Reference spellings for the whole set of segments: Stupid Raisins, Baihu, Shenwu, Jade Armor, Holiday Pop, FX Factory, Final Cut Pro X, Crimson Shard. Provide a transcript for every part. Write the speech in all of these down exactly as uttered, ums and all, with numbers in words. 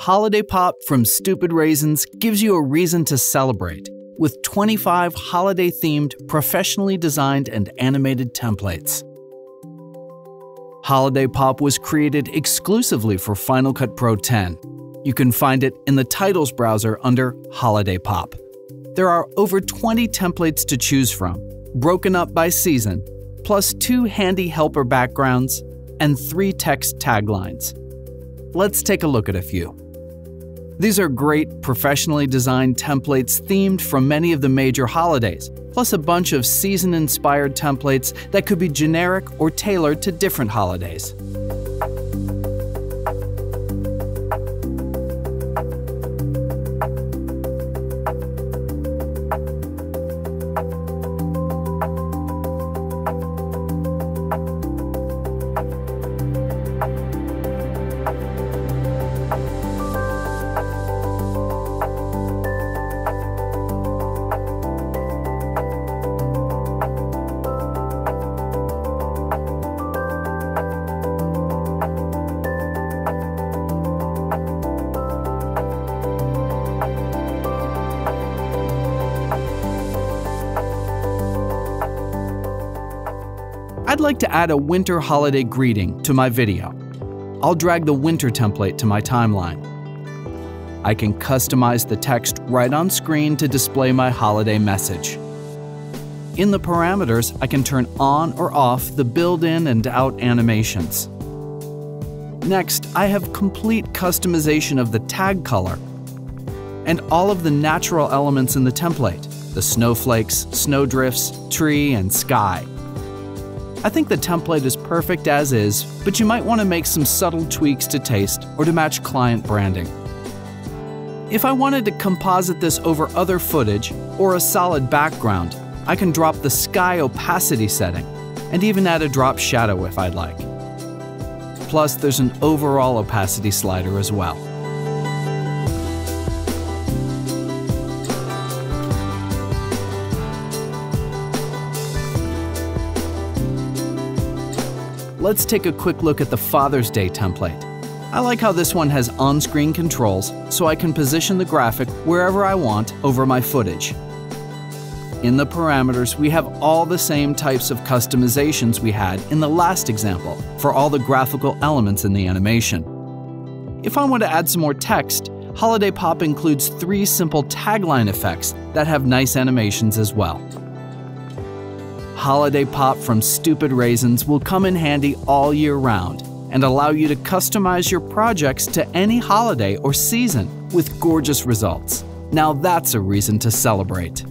Holiday Pop from Stupid Raisins gives you a reason to celebrate with twenty-five holiday-themed, professionally designed and animated templates. Holiday Pop was created exclusively for Final Cut Pro ten. You can find it in the Titles browser under Holiday Pop. There are over twenty templates to choose from, broken up by season, plus two handy helper backgrounds and three text taglines. Let's take a look at a few. These are great, professionally designed templates themed from many of the major holidays, plus a bunch of season-inspired templates that could be generic or tailored to different holidays. I'd like to add a winter holiday greeting to my video. I'll drag the winter template to my timeline. I can customize the text right on screen to display my holiday message. In the parameters, I can turn on or off the built-in and out animations. Next, I have complete customization of the tag color and all of the natural elements in the template, the snowflakes, snowdrifts, tree, and sky. I think the template is perfect as is, but you might want to make some subtle tweaks to taste or to match client branding. If I wanted to composite this over other footage or a solid background, I can drop the sky opacity setting and even add a drop shadow if I'd like. Plus, there's an overall opacity slider as well. Let's take a quick look at the Father's Day template. I like how this one has on-screen controls, so I can position the graphic wherever I want over my footage. In the parameters, we have all the same types of customizations we had in the last example for all the graphical elements in the animation. If I want to add some more text, Holiday Pop includes three simple tagline effects that have nice animations as well. Holiday Pop from Stupid Raisins will come in handy all year round and allow you to customize your projects to any holiday or season with gorgeous results. Now that's a reason to celebrate.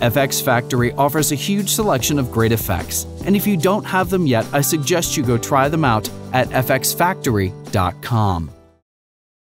F X Factory offers a huge selection of great effects, and if you don't have them yet, I suggest you go try them out at f x factory dot com.